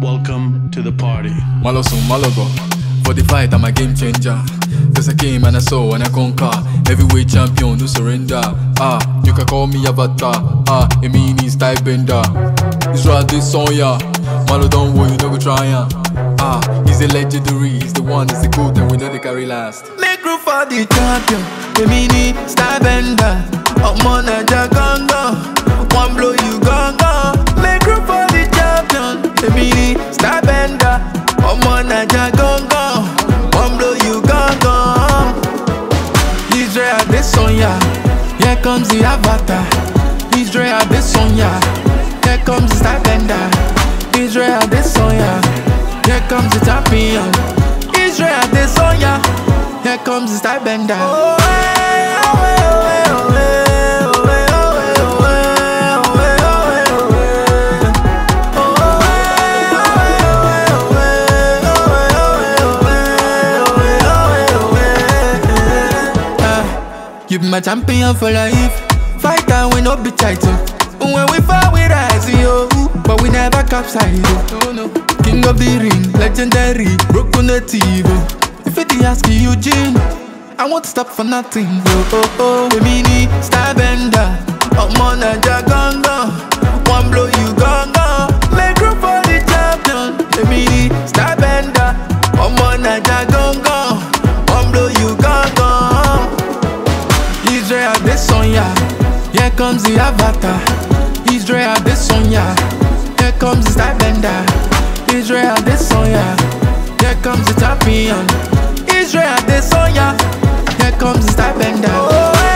Welcome to the party. Maloso, Malogo. For the fight, I'm a game changer. Cause I came and I saw and I conquer. Heavyweight champion, no surrender. Ah, you can call me Avatar. Ah, it means type bender. Israel Adesanya. Malo don't worry, you no go try ya. Ah, he's a legendary, he's the one, he's the good, and we know they carry last. Make room for the champion. It means type bender. Up on a jagongo. One blow you gon' go. Make room for the champion. It means Israel Adesanya, here comes the Avatar. Israel Adesanya, here comes the starbender. Israel Adesanya, here comes the champion. Israel Adesanya, here comes the starbender. Oh, hey, oh, hey, oh, hey, oh, hey. You be my champion for life. Fighter, we no be title. When we fight, we rise, yo. But we never capsize, yo. King of the ring, legendary, broken the TV. If it ask you, Eugene, I won't stop for nothing. Oh, oh, oh, we mini starbender. Up on a jagongo. One blow, you gongo. Make room for the champion. We mini starbender. Up on a jagongo. One blow, you gongo. Israel Adesanya, here comes the Avatar. Israel Adesanya, here comes the starbender. Israel Adesanya, here comes the champion. Israel Adesanya, here comes the starbender.